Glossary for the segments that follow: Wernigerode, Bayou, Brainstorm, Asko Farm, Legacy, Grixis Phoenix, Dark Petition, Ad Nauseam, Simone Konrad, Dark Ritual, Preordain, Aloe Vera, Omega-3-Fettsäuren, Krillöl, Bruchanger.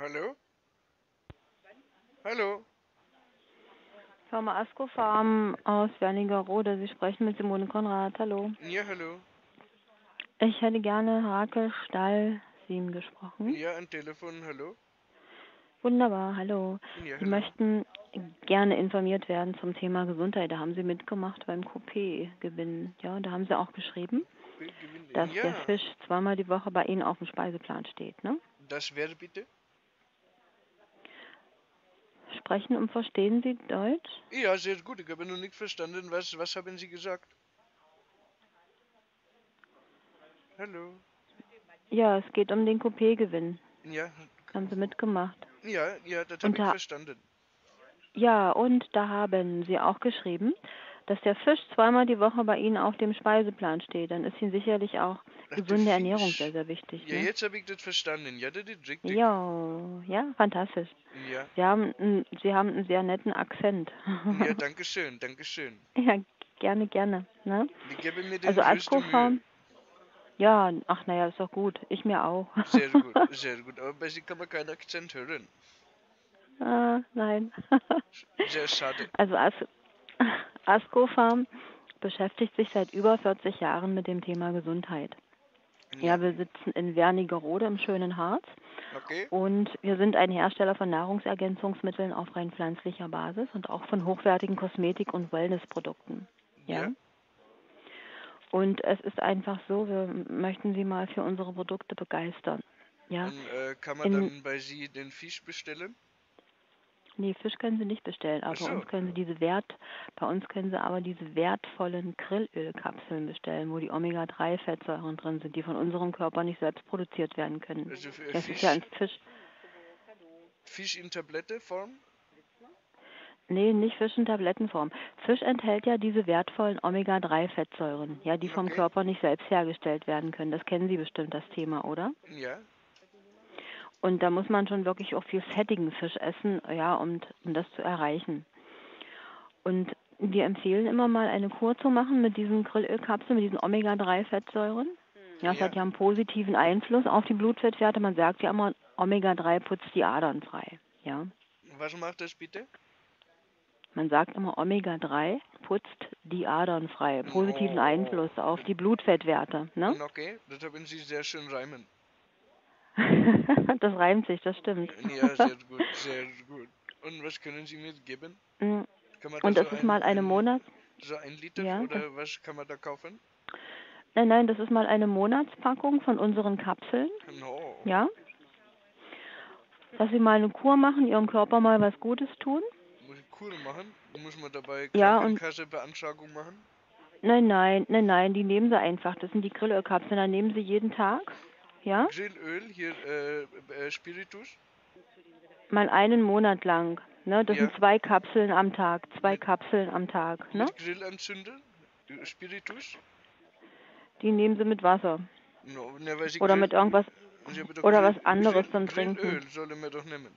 Hallo? Hallo? Firma Asko Farm aus Wernigerode. Sie sprechen mit Simone Konrad. Hallo. Ja, hallo. Ich hätte gerne Hake Stall 7 gesprochen. Ja, am Telefon. Hallo. Wunderbar, hallo. Ja, hallo. Sie möchten gerne informiert werden zum Thema Gesundheit. Da haben Sie mitgemacht beim Coupé-Gewinn. Ja, da haben Sie auch geschrieben, dass der Fisch zweimal die Woche bei Ihnen auf dem Speiseplan steht, ne? Das wäre bitte? Sprechen und verstehen Sie Deutsch? Ja, sehr gut. Ich habe noch nicht verstanden. Was haben Sie gesagt? Hallo. Ja, es geht um den Coupé-Gewinn. Ja. Haben Sie mitgemacht? Ja, das habe ich verstanden. Ja, und da haben Sie auch geschrieben, dass der Fisch zweimal die Woche bei Ihnen auf dem Speiseplan steht. Dann ist Ihnen sicherlich auch gesunde Ernährung sehr, sehr wichtig. Ja, ne? Jetzt habe ich das verstanden. Ja, das ist richtig. Ja, fantastisch. Ja. Sie haben einen sehr netten Akzent. Ja, danke schön, danke schön. Ja, gerne, gerne. Ne? Ich gebe mir den Asko Farm. Ja, ach naja, ist doch gut. Ich mir auch. Sehr gut, sehr gut. Aber bei Sie kann man keinen Akzent hören. Ah, nein. Sehr schade. Also Asko Farm beschäftigt sich seit über 40 Jahren mit dem Thema Gesundheit. Ja, wir sitzen in Wernigerode im schönen Harz. Okay. Und wir sind ein Hersteller von Nahrungsergänzungsmitteln auf rein pflanzlicher Basis und auch von hochwertigen Kosmetik- und Wellnessprodukten. Ja. Und es ist einfach so, wir möchten Sie mal für unsere Produkte begeistern. Ja? Und kann man dann bei Sie den Fisch bestellen? Nee, Fisch können Sie nicht bestellen, aber bei uns können Sie aber diese wertvollen Krillölkapseln bestellen, wo die Omega-3-Fettsäuren drin sind, die von unserem Körper nicht selbst produziert werden können. Also das ist ja ein Fisch. Fisch in Tablettenform? Nee, nicht Fisch in Tablettenform. Fisch enthält ja diese wertvollen Omega-3-Fettsäuren, ja, die vom Körper nicht selbst hergestellt werden können. Das kennen Sie bestimmt, das Thema, oder? Ja. Und da muss man schon wirklich auch viel fettigen Fisch essen, ja, um das zu erreichen. Und wir empfehlen immer mal eine Kur zu machen mit diesen Krillölkapseln, mit diesen Omega-3-Fettsäuren. Ja, das hat ja einen positiven Einfluss auf die Blutfettwerte. Man sagt ja immer, Omega-3 putzt die Adern frei, ja. Was macht das bitte? Man sagt immer, Omega-3 putzt die Adern frei. Positiven Einfluss auf die Blutfettwerte, ne? Okay, das haben Sie sehr schön reimen. Das reimt sich, das stimmt. Ja, sehr gut, sehr gut. Und was können Sie mir geben? Kann man da so ein Liter oder was kann man da kaufen? Nein, das ist mal eine Monatspackung von unseren Kapseln. Ja. Dass Sie mal eine Kur machen, Ihrem Körper mal was Gutes tun. Kur machen? Muss man dabei Krankenkassebeantragung machen? Nein, die nehmen Sie einfach. Das sind die Krillölkapseln, dann nehmen Sie jeden Tag. Ja? Grillöl, hier Spiritus? Mal einen Monat lang. Ne? Das sind 2 Kapseln am Tag. 2 Kapseln am Tag. Ne? Mit Grillanzünder? Spiritus? Die nehmen Sie mit Wasser. Oder mit irgendwas. Oder was anderes zum Trinken. Grillöl sollen wir doch nehmen.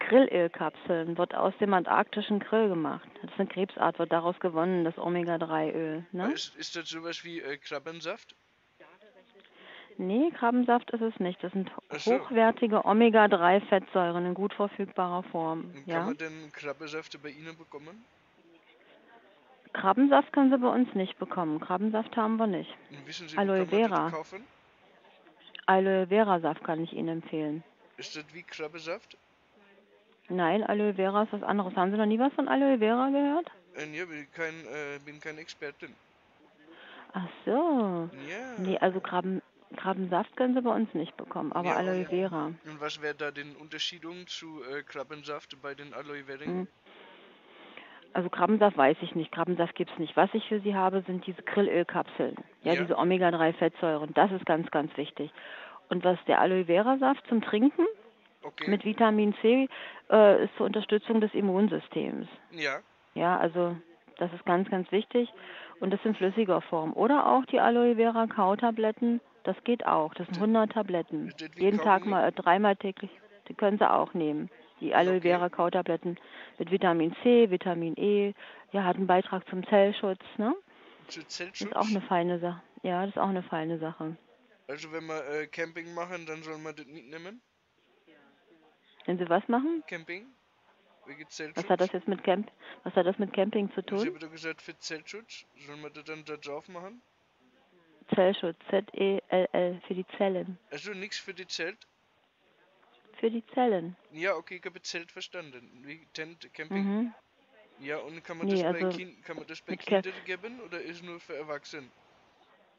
Krillölkapseln wird aus dem antarktischen Krill gemacht. Das ist eine Krebsart, wird daraus gewonnen, das Omega-3-Öl. Ne? Ist das sowas wie Krabbensaft? Nee, Krabbensaft ist es nicht. Das sind hochwertige Omega-3-Fettsäuren in gut verfügbarer Form. Und kann man denn Krabbensäfte bei Ihnen bekommen? Krabbensaft können Sie bei uns nicht bekommen. Krabbensaft haben wir nicht. Und wissen Sie, Aloe Vera. Aloe Vera-Saft kann ich Ihnen empfehlen. Ist das wie Krabbensaft? Nein, Aloe Vera ist was anderes. Haben Sie noch nie was von Aloe Vera gehört? Ja, ich bin kein Expertin. Ach so. Ja. Nee, also Krabbensaft können Sie bei uns nicht bekommen, aber Aloe Vera. Und was wäre da den Unterschied zu Krabbensaft bei den Aloe Vera? Also Krabbensaft weiß ich nicht, Krabbensaft gibt es nicht. Was ich für Sie habe, sind diese Krillölkapseln, diese Omega-3-Fettsäuren. Das ist ganz, ganz wichtig. Und was der Aloe Vera-Saft zum Trinken mit Vitamin C ist zur Unterstützung des Immunsystems. Ja. Ja, also das ist ganz, ganz wichtig. Und das in flüssiger Form. Oder auch die Aloe Vera Kautabletten. Das geht auch. Das sind 100 Tabletten. Jeden Tag mal 3-mal täglich. Die können Sie auch nehmen. Die Aloe Vera Kautabletten mit Vitamin C, Vitamin E. Ja, hat einen Beitrag zum Zellschutz, ne? Zu Zellschutz? Das ist auch eine feine Sache. Ja, das ist auch eine feine Sache. Also wenn wir Camping machen, dann soll man das mitnehmen? Wenn Sie was machen? Camping. Was hat das jetzt mit Camp? Was hat das mit Camping zu tun? Sie haben doch gesagt für Zellschutz. Sollen wir das dann da drauf machen? Zellschutz, Z-E-L-L, für die Zellen. Also nichts für die Zelt? Für die Zellen. Ja, okay, ich habe Zelt verstanden. Wie Tent, Camping. Mhm. Ja, und kann man, das bei Kindern geben oder ist nur für Erwachsene?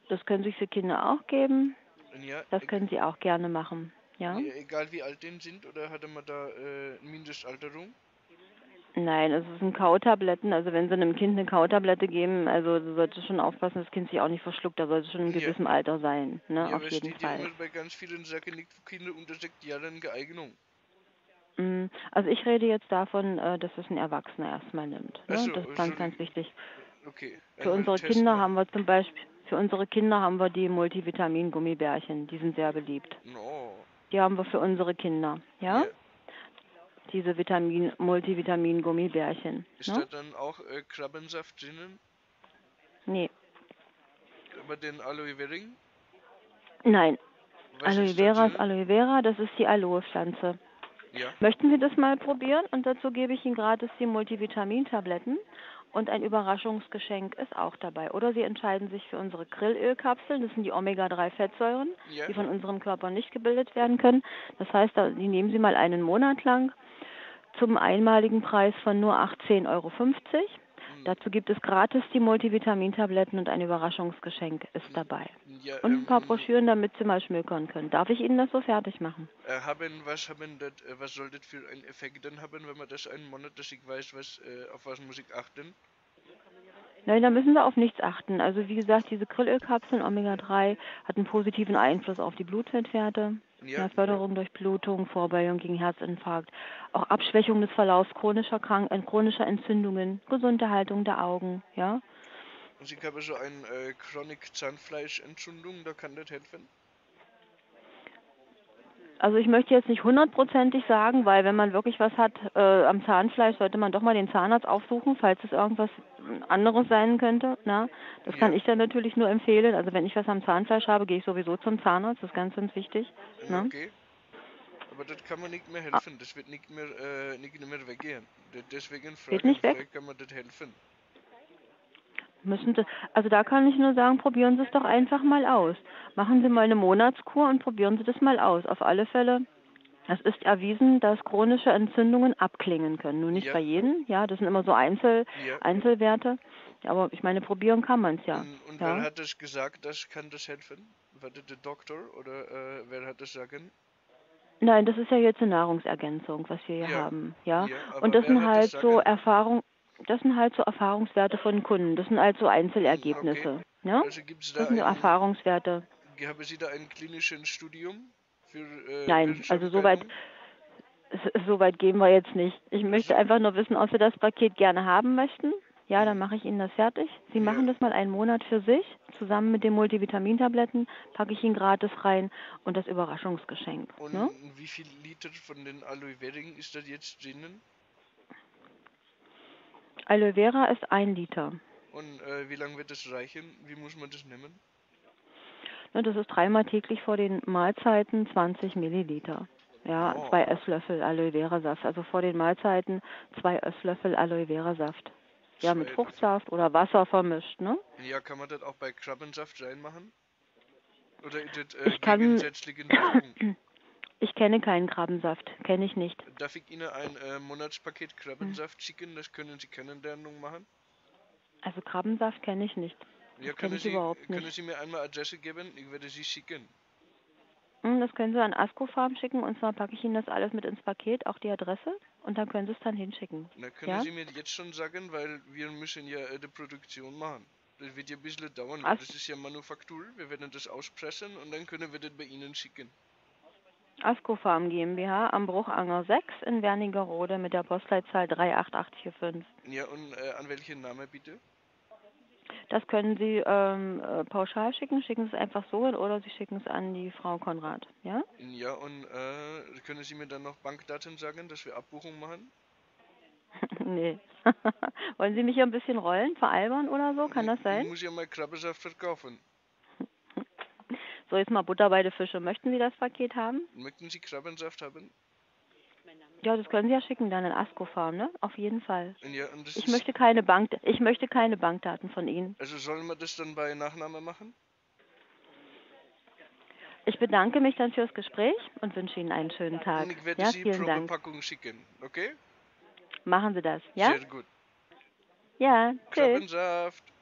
Das können sich für Kinder auch geben. Ja, das können sie auch gerne machen. Ja? Ja, egal wie alt die sind oder hat man da Mindestalterung? Nein, es sind Kautabletten. Also wenn Sie einem Kind eine Kautablette geben, also du solltest schon aufpassen, dass das Kind sich auch nicht verschluckt. Da sollte schon in gewissem Alter sein. Ne? Ja, auf aber jeden Fall. Immer bei ganz vielen Sachen liegt für Kinder unter 6 Jahren Geeignung. Also ich rede jetzt davon, dass es ein Erwachsener erstmal nimmt. Ne? So, das ist ganz, ganz wichtig. Okay. Für unsere Kinder haben wir zum Beispiel, für unsere Kinder haben wir die Multivitamin-Gummibärchen. Die sind sehr beliebt. No. Die haben wir für unsere Kinder, ja? Yeah. Diese Multivitamin-Gummibärchen. Ist da dann auch Krabbensaft drinnen? Nee. Aber den Aloe Vera? Nein. Aloe Vera, das ist die Aloe-Pflanze. Ja. Möchten Sie das mal probieren? Und dazu gebe ich Ihnen gratis die Multivitamin-Tabletten. Und ein Überraschungsgeschenk ist auch dabei. Oder Sie entscheiden sich für unsere Krillölkapseln. Das sind die Omega-3-Fettsäuren, die von unserem Körper nicht gebildet werden können. Das heißt, die nehmen Sie mal einen Monat lang zum einmaligen Preis von nur 18,50 €. Dazu gibt es gratis die Multivitamintabletten und ein Überraschungsgeschenk ist dabei. Ja, und ein paar Broschüren, damit Sie mal schmökern können. Darf ich Ihnen das so fertig machen? Was soll das für einen Effekt dann haben, wenn man das einen Monat, dass ich weiß, auf was muss ich achten? Nein, da müssen Sie auf nichts achten. Also wie gesagt, diese Krillölkapseln Omega-3 hat einen positiven Einfluss auf die Blutfettwerte. Ja. Förderung durch Blutung, Vorbeugung gegen Herzinfarkt, auch Abschwächung des Verlaufs chronischer Entzündungen, gesunde Haltung der Augen, ja. Und ich habe so eine chronische Zahnfleischentzündung, da kann das helfen? Also ich möchte jetzt nicht 100-prozentig sagen, weil wenn man wirklich was hat am Zahnfleisch, sollte man doch mal den Zahnarzt aufsuchen, falls es irgendwas anderes sein könnte. Na? Das kann ich dann natürlich nur empfehlen. Also wenn ich was am Zahnfleisch habe, gehe ich sowieso zum Zahnarzt. Das ist ganz, ganz wichtig. Na? Okay. Aber das kann man nicht mehr helfen. Das wird nicht mehr weggehen. Deswegen frage ich, kann man das helfen? Also da kann ich nur sagen, probieren Sie es doch einfach mal aus. Machen Sie mal eine Monatskur und probieren Sie das mal aus. Auf alle Fälle, es ist erwiesen, dass chronische Entzündungen abklingen können. Nur nicht bei jedem, ja, das sind immer so Einzelwerte. Aber ich meine, probieren kann man es ja. Und wer hat das gesagt, das kann das helfen? War das der Doktor oder wer hat das sagen? Nein, das ist ja jetzt eine Nahrungsergänzung, was wir hier haben. Ja? Und das sind halt so Erfahrungen. Das sind halt so Erfahrungswerte von Kunden. Das sind halt so Einzelergebnisse. Okay. Ja? Also gibt's da Erfahrungswerte. Haben Sie da ein klinisches Studium? Nein, also soweit gehen wir jetzt nicht. Ich möchte einfach nur wissen, ob Sie das Paket gerne haben möchten. Ja, dann mache ich Ihnen das fertig. Sie machen das mal einen Monat für sich. Zusammen mit den Multivitamintabletten packe ich Ihnen gratis rein und das Überraschungsgeschenk. Und wie viel Liter von den Aloe Vera ist das jetzt drinnen? Aloe Vera ist 1 Liter. Und wie lange wird das reichen? Wie muss man das nehmen? Na, das ist 3-mal täglich vor den Mahlzeiten 20 Milliliter. Ja, 2 Esslöffel Aloe Vera Saft. Also vor den Mahlzeiten 2 Esslöffel Aloe Vera Saft. Ja, mit Fruchtsaft oder Wasser vermischt, ne? Ja, kann man das auch bei Krabbensaft reinmachen? Oder ist das gegensätzlichen Wirkung? Ich kenne keinen Krabbensaft, kenne ich nicht. Darf ich Ihnen ein Monatspaket Krabbensaft schicken? Das können Sie Kennenlernung machen? Also Krabbensaft kenne ich nicht. Ja, können Sie mir einmal Adresse geben? Ich werde Sie schicken. Das können Sie an Asko Farm schicken und zwar packe ich Ihnen das alles mit ins Paket, auch die Adresse und dann können Sie es dann hinschicken. Na, können Sie mir jetzt schon sagen, weil wir müssen ja die Produktion machen. Das wird ja ein bisschen dauern, weil das ist ja Manufaktur. Wir werden das auspressen und dann können wir das bei Ihnen schicken. Asko Farm GmbH am Bruchanger 6 in Wernigerode mit der Postleitzahl 38845. Ja, und an welchen Namen bitte? Das können Sie pauschal schicken. Schicken Sie es einfach so hin oder Sie schicken es an die Frau Konrad. Ja, ja und können Sie mir dann noch Bankdaten sagen, dass wir Abbuchung machen? Nee. Wollen Sie mich hier ein bisschen rollen, veralbern oder so? Kann das sein? Ich muss ja mal Krabbensaft verkaufen. So, jetzt mal Butter bei den Fischen. Möchten Sie das Paket haben? Möchten Sie Krabbensaft haben? Ja, das können Sie ja schicken dann an Asko Farm, ne? Auf jeden Fall. Ja, und das ich möchte keine Bankdaten von Ihnen. Also sollen wir das dann bei Nachname machen? Ich bedanke mich dann fürs Gespräch und wünsche Ihnen einen schönen Tag. Und ich werde Sie Probepackung schicken, okay? Machen Sie das, ja? Sehr gut. Ja, tschüss. Krabbensaft.